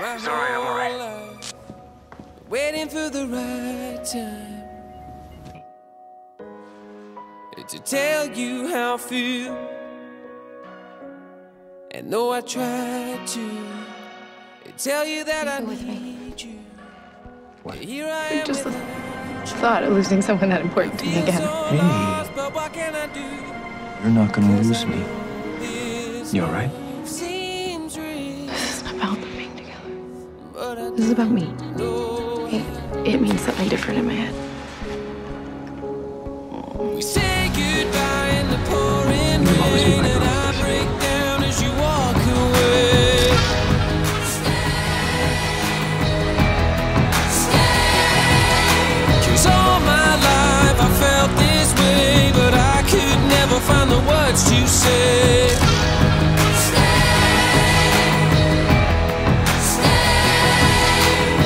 It's all right, I'm all right. Waiting for the right time to tell you how I feel. And though I tried to tell you that I need you, here I am. Just the thought of losing someone that important to me again. Hey, you're not gonna lose me. You all right? This isn't about them being together. This is about me. It means something different in my head. We say goodbye in the pouring rain, and I break down as you walk away. Stay. 'Cause all my life I felt this way, but I could never find the words to say. Stay. Stay.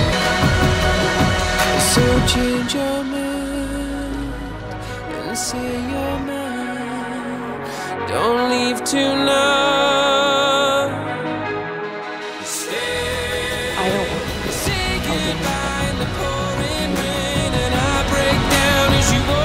So change your mind. Say your mind. Don't leave tonight. Stay. I don't want to say goodbye in the pouring rain, and I break down as you walk.